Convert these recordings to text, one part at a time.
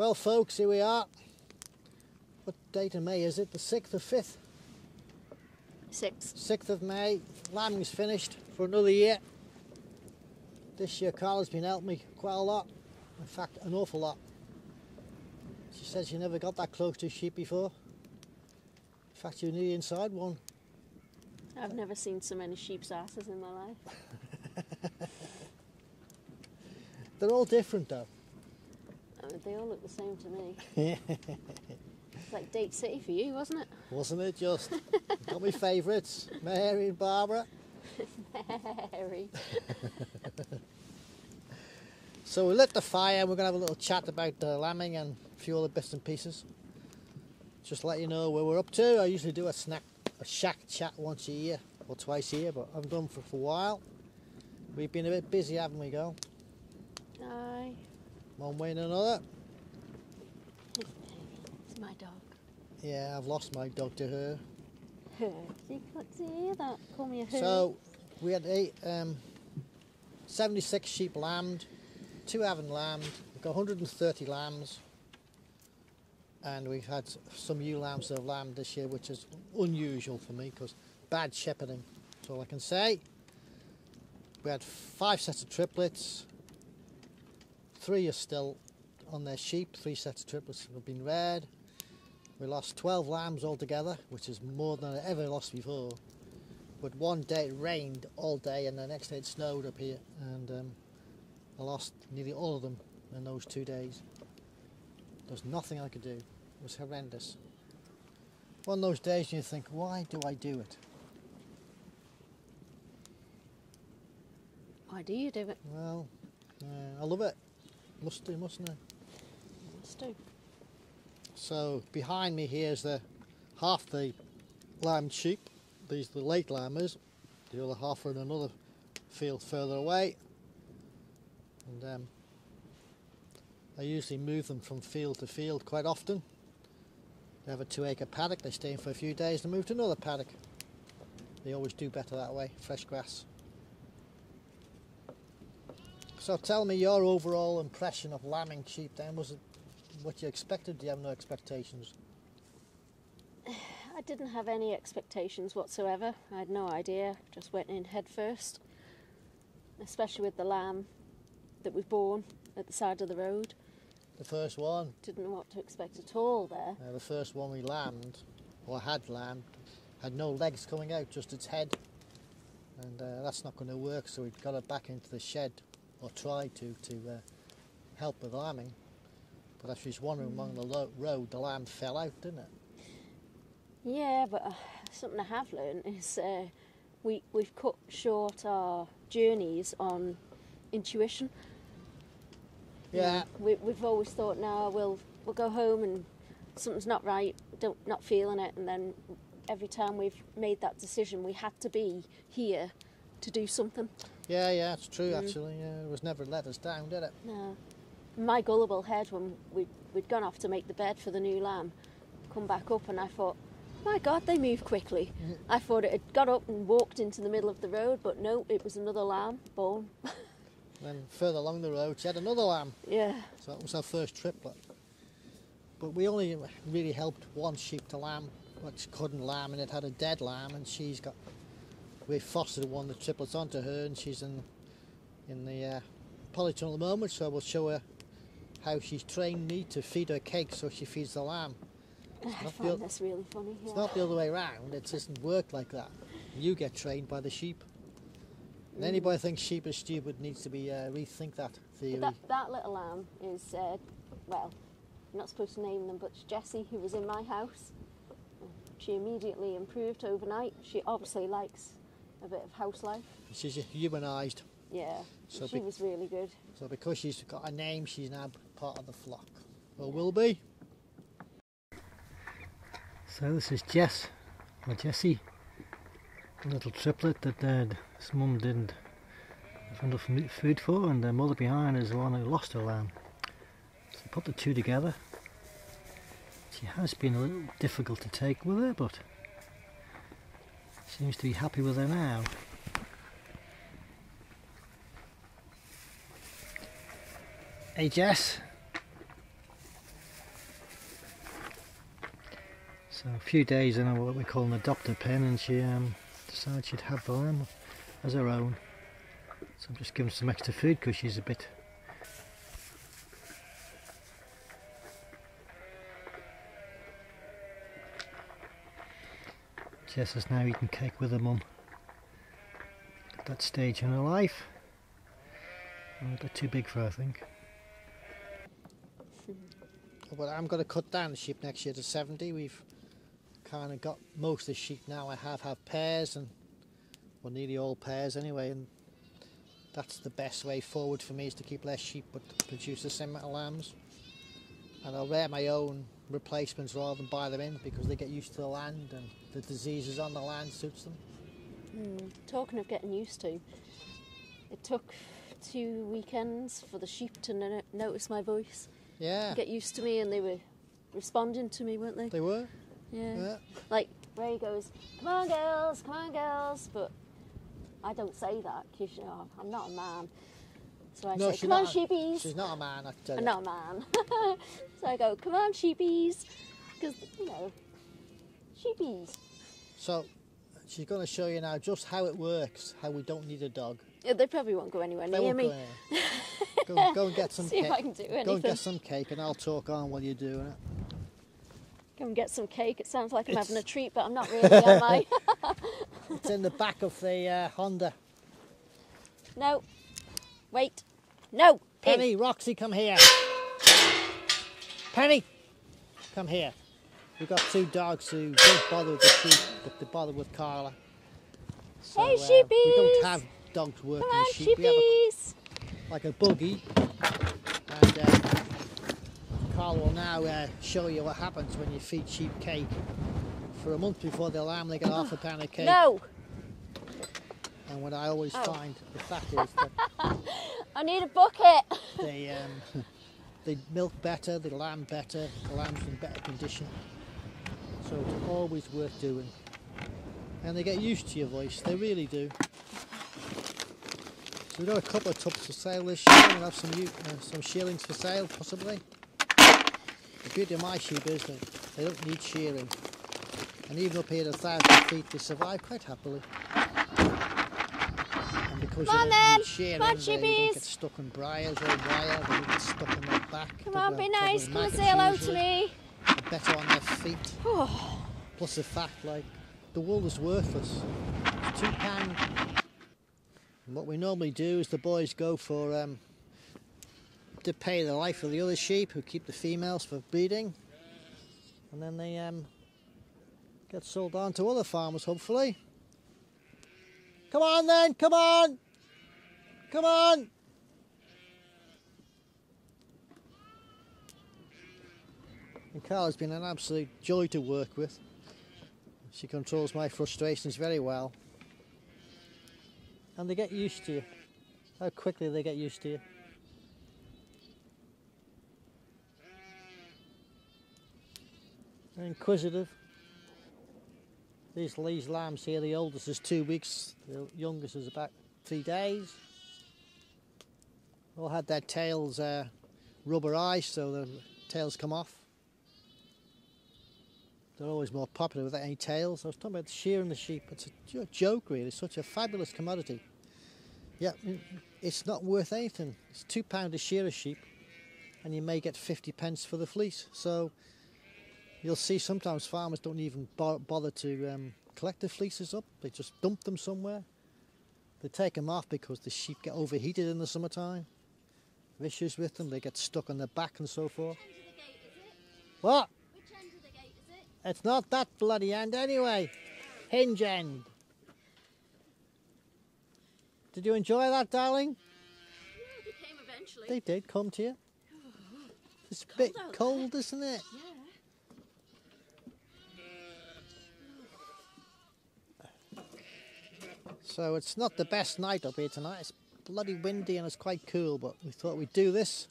Well folks, here we are. What date of May is it? The 6th or 5th? 6th. 6th of May. Lambing's finished for another year. This year Carla's been helping me quite a lot. In fact, an awful lot. She said she never got that close to sheep before. In fact, you're nearly inside one. I've never seen so many sheep's asses in my life. They're all different though. I mean, they all look the same to me. It's like Date City for you, wasn't it? Wasn't it just? Got my favourites, Mary and Barbara. Mary. So we lit the fire and we're going to have a little chat about lambing and a few other bits and pieces. Just let you know where we're up to. I usually do a shack chat once a year or twice a year, but I haven't done for a while. We've been a bit busy, haven't we, girl? Aye. One way and another. It's my dog. Yeah, I've lost my dog to her. Her? You can't hear that. Call me a her. So we had 76 sheep lambed, 2 haven't lambed. We've got 130 lambs. And we've had some ewe lambs that have lambed this year, which is unusual for me because bad shepherding, that's all I can say. We had 5 sets of triplets, 3 are still on their sheep, 3 sets of triplets have been reared. We lost 12 lambs altogether, which is more than I ever lost before. But one day it rained all day and the next day it snowed up here, and I lost nearly all of them in those 2 days. There was nothing I could do. It was horrendous. One of those days you think, why do I do it? Why do you do it? Well, I love it. Must do, mustn't I? Must do. So behind me here is the half the lambed sheep. These are the late lambers. The other half are in another field further away. And I usually move them from field to field quite often. They have a 2-acre paddock, they stay in for a few days and move to another paddock. They always do better that way, fresh grass. So tell me your overall impression of lambing sheep then. Was it what you expected? Do you have no expectations? I didn't have any expectations whatsoever. I had no idea, just went in head first. Especially with the lamb that was born at the side of the road. The first one. Didn't know what to expect at all there. Yeah, the first one we lambed, or had lambed, had no legs coming out, just its head. And that's not going to work, so we got it back into the shed, or tried to help with lambing. But as she was wandering along the road, the lamb fell out, didn't it? Yeah, but something I have learned is we've cut short our journeys on intuition. Yeah, we've always thought, no, we'll go home and something's not right, not feeling it, and then every time we've made that decision, we had to be here to do something. Yeah, it's true actually. Yeah, it was never let us down, did it? No. My gullible head, when we'd gone off to make the bed for the new lamb, come back up, and I thought, my God, they move quickly. I thought it had got up and walked into the middle of the road, but no, it was another lamb born. Then further along the road she had another lamb. Yeah. So that was our first triplet. But we only really helped one sheep to lamb, which couldn't lamb and it had a dead lamb, and she's got, we fostered one of the triplets onto her, and she's in the polytunnel at the moment, so we'll show her how she's trained me to feed her cake so she feeds the lamb. I find that's really funny. Yeah. It's not the other way around, it doesn't work like that. You get trained by the sheep. And anybody who thinks sheep is stupid needs to be rethink that theory. That little lamb is, well, I'm not supposed to name them, but Jessie, who was in my house, she immediately improved overnight. She obviously likes a bit of house life. She's humanised. Yeah, so she was really good. So because she's got a name, she's now part of the flock. Or will be. So this is Jess, or Jessie, a little triplet that his mum didn't have enough food for, and their mother behind is the one who lost her lamb. So put the two together. She has been a little difficult to take with her, but seems to be happy with her now. Hey Jess, So a few days in what we call an adopter pen, and she decided she'd have the lamb as her own. So I'm just giving some extra food because she's a bit . Jess is now eating cake with her mum. At that stage in her life, they're too big for her, I think. Well, I'm going to cut down the sheep next year to 70. We've kind of got most of the sheep now. I have pairs, and well, nearly all pairs anyway, and that's the best way forward for me, is to keep less sheep but produce the same amount of lambs. And I'll rear my own replacements rather than buy them in, because they get used to the land and the diseases on the land suits them. Talking of getting used to, it took 2 weekends for the sheep to notice my voice. Yeah. Get used to me, and they were responding to me, weren't they? They were. Yeah. Like Ray goes, "Come on, girls, come on, girls," but I don't say that because, you know, I'm not a man. So I say, "Come on, sheepies." She's not a man, I tell you. I'm not a man. So I go, "Come on, sheepies," because, you know, sheepies. So she's going to show you now just how it works, how we don't need a dog. Yeah, they probably won't go anywhere near me. Go and get some cake. See if I can do anything. Go and get some cake, and I'll talk on while you're doing it. Go and get some cake. It sounds like I'm having a treat, but I'm not really, am I? It's in the back of the Honda. No. Wait. No. Penny, Roxy, come here. Penny, come here. We've got 2 dogs who don't bother with the sheep, but they bother with Carla. So, hey, sheepies! We don't have dogs working with sheep. Come on, sheepies! Like a buggy, and Carl will now show you what happens when you feed sheep cake. For a month before the lamb, they get half a pound of cake. No! And what I always find with that is that I need a bucket! They milk better, they lamb better, the lamb's in better condition. So it's always worth doing. And they get used to your voice, they really do. We've got a couple of tubs for sale this year. We'll have some shearlings for sale, possibly. The beauty of my sheep is that they don't need shearing. And even up here at 1,000 feet, they survive quite happily. And because they don't need shearing, they don't get stuck in briars or wire, they don't get stuck in their back. Come on, be nice, come and say hello to me. They're better on their feet. Plus the fact, like, the wool is worthless. It's £2. What we normally do is the boys go for to pay the life of the other sheep, who keep the females for breeding, and then they get sold on to other farmers, hopefully. Come on then, come on! Come on! And Carla's been an absolute joy to work with. She controls my frustrations very well. And they get used to you. How quickly they get used to you. They're inquisitive. These lambs here, the oldest is 2 weeks, the youngest is about 3 days. All had their tails rubberized, so their tails come off. They're always more popular without any tails. I was talking about shearing the sheep. It's a joke, really. It's such a fabulous commodity. Yeah, it's not worth anything. It's £2 to shear a sheep, and you may get 50p for the fleece. So you'll see sometimes farmers don't even bother to collect the fleeces up. They just dump them somewhere. They take them off because the sheep get overheated in the summertime. There are issues with them. They get stuck on their back and so forth. Which end of the gate is it? What? Which end of the gate is it? It's not that bloody end anyway. Hinge end. Did you enjoy that, darling? Yeah, they came eventually. They did come to you. It's a bit cold, isn't it? Yeah. So it's not the best night up here tonight. It's bloody windy and it's quite cool, but we thought we'd do this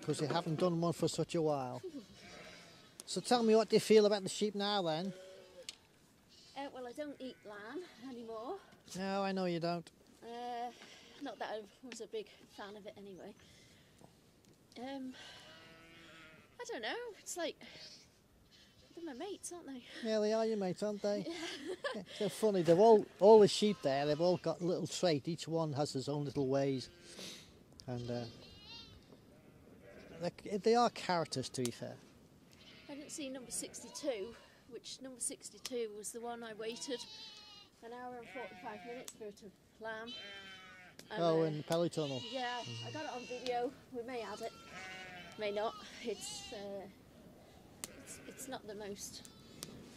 because we haven't done one for such a while. So tell me, what do you feel about the sheep now then? Well, I don't eat lamb anymore. No, I know you don't. Not that I was a big fan of it anyway. I don't know, it's like, there my mates, aren't they? Yeah, they are your mates, aren't they? Yeah. Yeah, they're funny. They're all the sheep there. They've all got a little trait. Each one has his own little ways, and they are characters, to be fair. I didn't see number 62, which number 62 was the one I waited an hour and 45 minutes for to lamb. And, oh, in the Pelly Tunnel. Yeah, I got it on video. We may add it, may not. It's not the most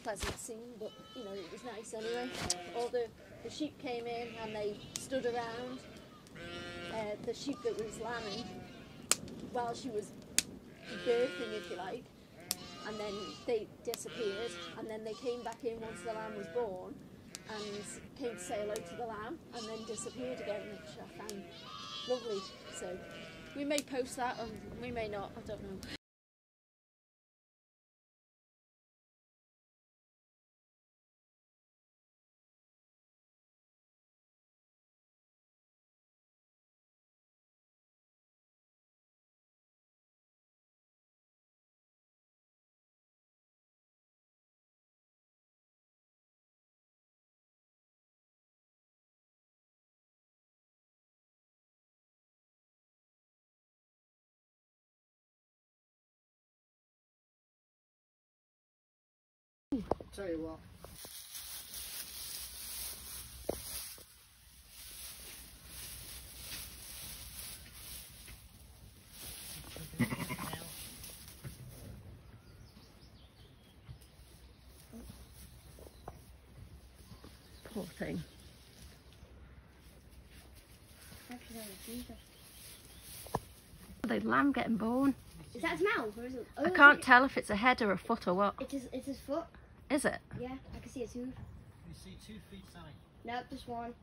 pleasant scene, but you know, it was nice anyway. All the sheep came in and they stood around. The sheep that was lambing, while she was birthing, if you like, and then they disappeared, and then they came back in once the lamb was born, and came to say hello to the lamb, and then disappeared again, which I found lovely. So we may post that, or we may not, I don't know. I'll tell you what. Poor thing. The lamb getting born. Is that his mouth or is it? Oh, I can't tell if it's a head or a foot or what. It's his foot. Is it? Yeah, I can see a tooth. You see 2 feet sign? Nope, just one.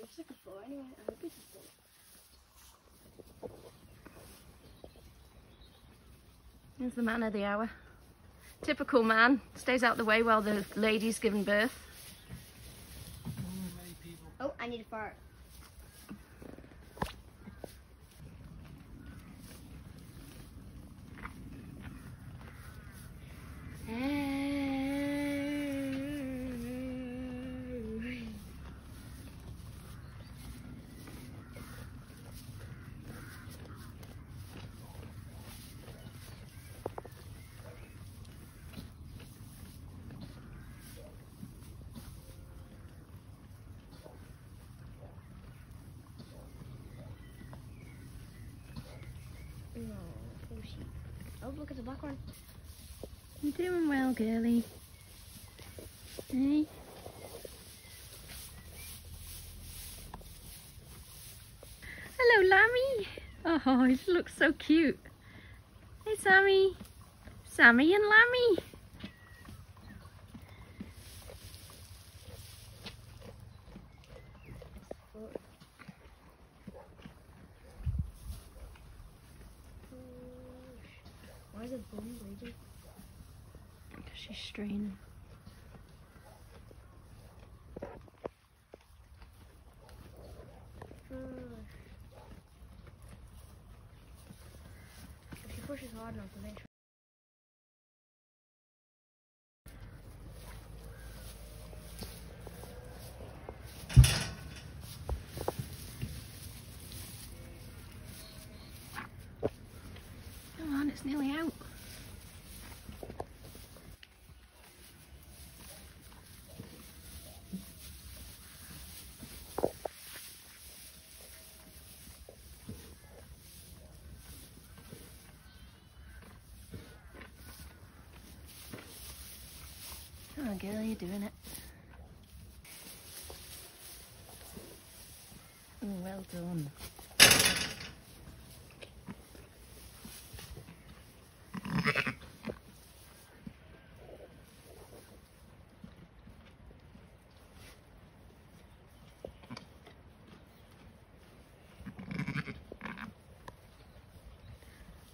Looks like a foot anyway. I hope it's a foot. Here's the man of the hour. Typical man. Stays out the way while the lady's giving birth. Oh, I need a fart. Oh, look at the black one. You're doing well, girly. Hey? Hello, Lammy. Oh, he looks so cute. Hey, Sammy. Sammy and Lammy. She's straining. If she pushes hard enough, then come on, it's nearly out. Oh, girl, you're doing it. Oh, well done.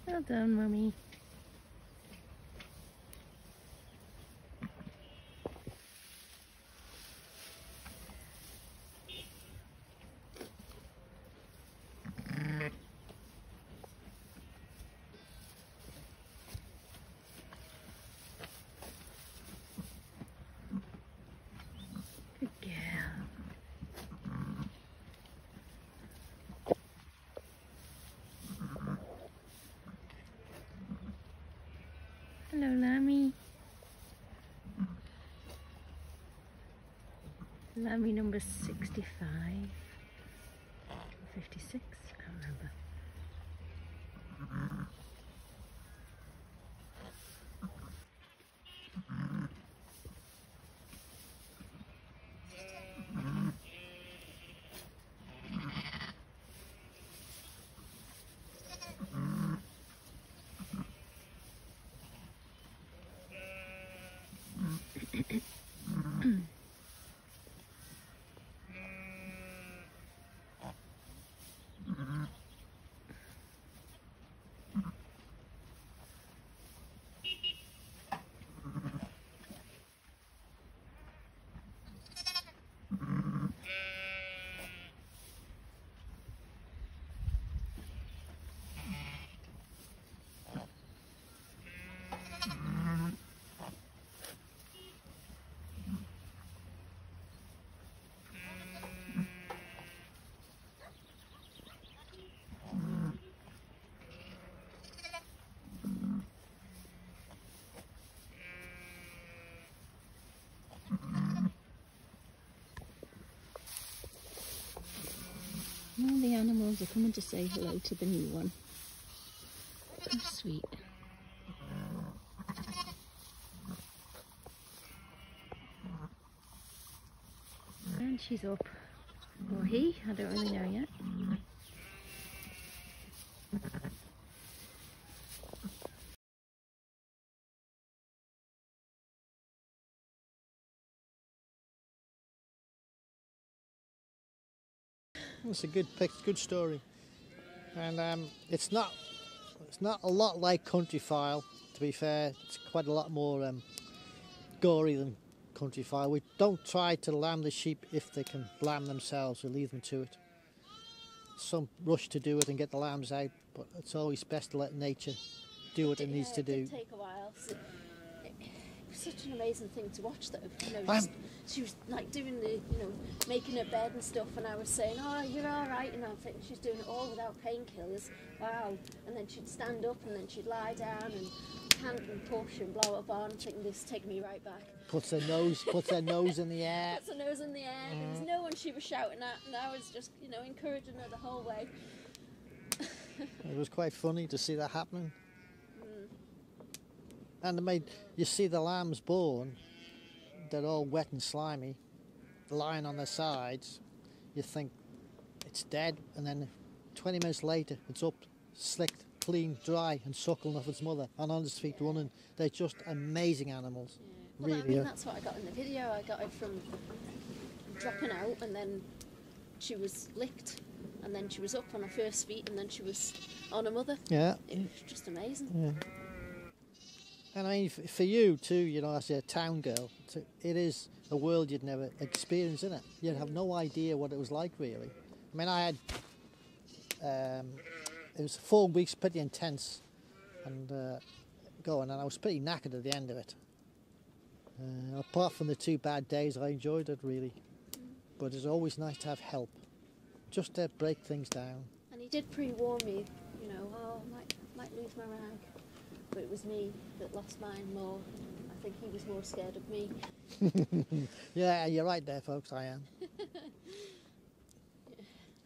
Well done, Mummy. Sammi number 65, 56, I can't remember. All the animals are coming to say hello to the new one. How sweet. And she's up. Or he, I don't really know yet. It's a good pick, good story, and it's not a lot like Countryfile. To be fair, it's quite a lot more gory than Countryfile. We don't try to lamb the sheep if they can lamb themselves. We leave them to it. Some rush to do it and get the lambs out, but it's always best to let nature do what it needs to do. It did take a while. So such an amazing thing to watch though, you know, she was like doing the, you know, making her bed and stuff, and I was saying, oh, you're alright, and I was thinking she's doing it all without painkillers, wow, and then she'd stand up and then she'd lie down and pant and push and blow her barn, thinking this take me right back. Puts her nose in the air. Puts her nose in the air, there was no one she was shouting at, and I was just, you know, encouraging her the whole way. It was quite funny to see that happening. And they made, you see the lambs born, they're all wet and slimy, lying on their sides. You think it's dead, and then 20 minutes later it's up, slicked, clean, dry, and suckling off its mother, and on its feet running. They're just amazing animals. Yeah. Well, really. I mean, that's what I got in the video. I got it from dropping out, and then she was licked, and then she was up on her first feet, and then she was on her mother. Yeah. It was just amazing. Yeah. And I mean, for you too, you know, as a town girl, it is a world you'd never experience, innit? You'd have no idea what it was like, really. I mean, I had, it was 4 weeks, pretty intense, and going, and I was pretty knackered at the end of it. Apart from the 2 bad days, I enjoyed it, really. But it's always nice to have help, just to break things down. And he did pre-warn me, you know, oh, I might lose my rag. But it was me that lost mine more. I think he was more scared of me. Yeah, you're right there, folks, I am. Yeah.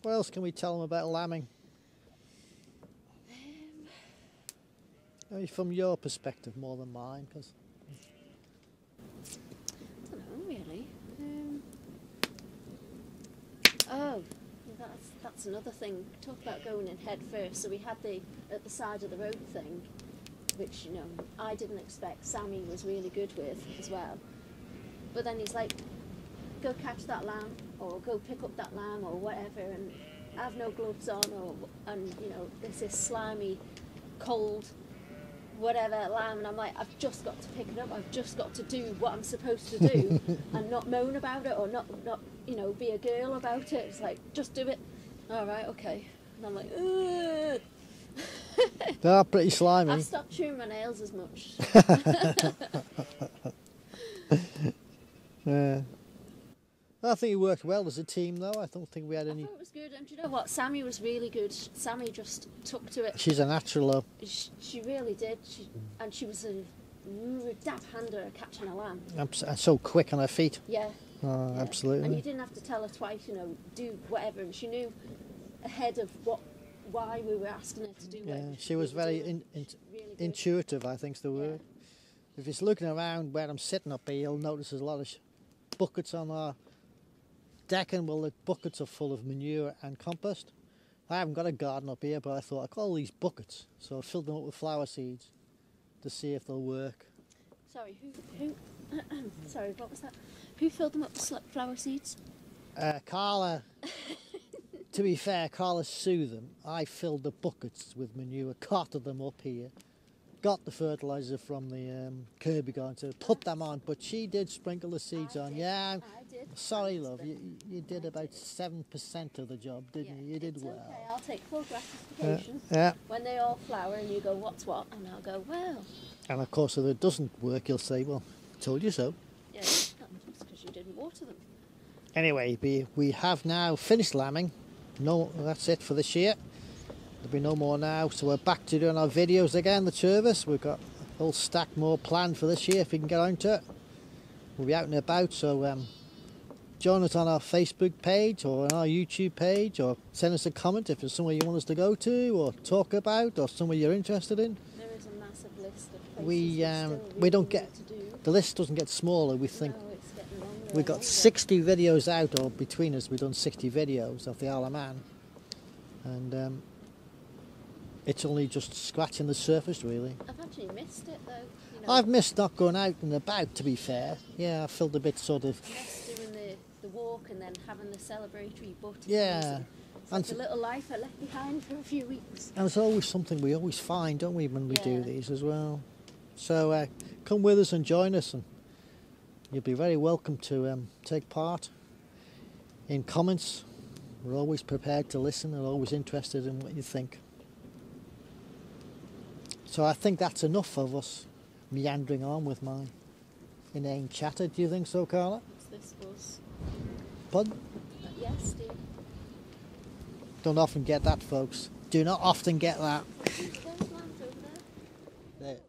What else can we tell them about lambing? I mean, from your perspective more than mine, because... I don't know, really. Oh, that's another thing. Talk about going in head first. So we had the at the side of the road thing, which, you know, I didn't expect. Sammi was really good with as well. But then he's like, go catch that lamb, or go pick up that lamb, or whatever, and I have no gloves on, or, and, you know, there's this slimy, cold, whatever lamb, and I'm like, I've just got to pick it up, I've just got to do what I'm supposed to do, and not moan about it, or not, you know, be a girl about it. It's like, just do it. All right, okay. And I'm like, ugh. They are pretty slimy. I stopped chewing my nails as much. Yeah. I think it worked well as a team, though. I don't think we had any... I thought it was good, and do you know what? Sammi was really good. Sammi just took to it. She's a natural, though. She really did. She was a dab hander at catching a lamb. And so quick on her feet. Yeah, Oh, yeah. Absolutely. And you didn't have to tell her twice, you know, do whatever. And she knew ahead of why we were asking her to do it. Yeah, she was very really intuitive, I think's the word. Yeah. If you're looking around where I'm sitting up here, you'll notice there's a lot of buckets on our deck, and well, the buckets are full of manure and compost. I haven't got a garden up here, but I thought, I'll call these buckets. So I filled them up with flower seeds to see if they'll work. Sorry, who sorry, what was that? Who filled them up with flower seeds? Carla. To be fair, Carla sewed them. I filled the buckets with manure, carted them up here, got the fertiliser from the Kirby garden to put them on, but she did sprinkle the seeds on. Yeah, I did. Sorry, love, you did about 7% of the job, didn't you? You did well. Okay, I'll take full gratification when they all flower and you go, what's what? And I'll go, well. And of course, if it doesn't work, you'll say, well, I told you so. Yeah, that's because you didn't water them. Anyway, we have now finished lambing. No, that's it for this year. There'll be no more now, so we're back to doing our videos again, the two of us. We've got a whole stack more planned for this year if we can get on to it. We'll be out and about, so join us on our Facebook page or on our YouTube page, or send us a comment if there's somewhere you want us to go to or talk about, or somewhere you're interested in. There is a massive list of places we don't get the list doesn't get smaller, we think. No, it's getting longer. We've got 60 videos out, or between us we've done 60 videos of the Isle of Man, and it's only just scratching the surface, really. I've actually missed it, though. You know. I've missed not going out and about, to be fair. Yeah, I felt a bit sort of... Yes, doing the walk and then having the celebratory butterflies. Yeah. And the little life I left behind for a few weeks. And it's always something we always find, don't we, when we do these as well. So come with us and join us, and you'll be very welcome to take part in comments. We're always prepared to listen and always interested in what you think. So I think that's enough of us meandering on with my inane chatter. Do you think so, Carla? What's this was? Pardon? Yes, Steve. Don't often get that, folks. Do not often get that. There's land over there. There.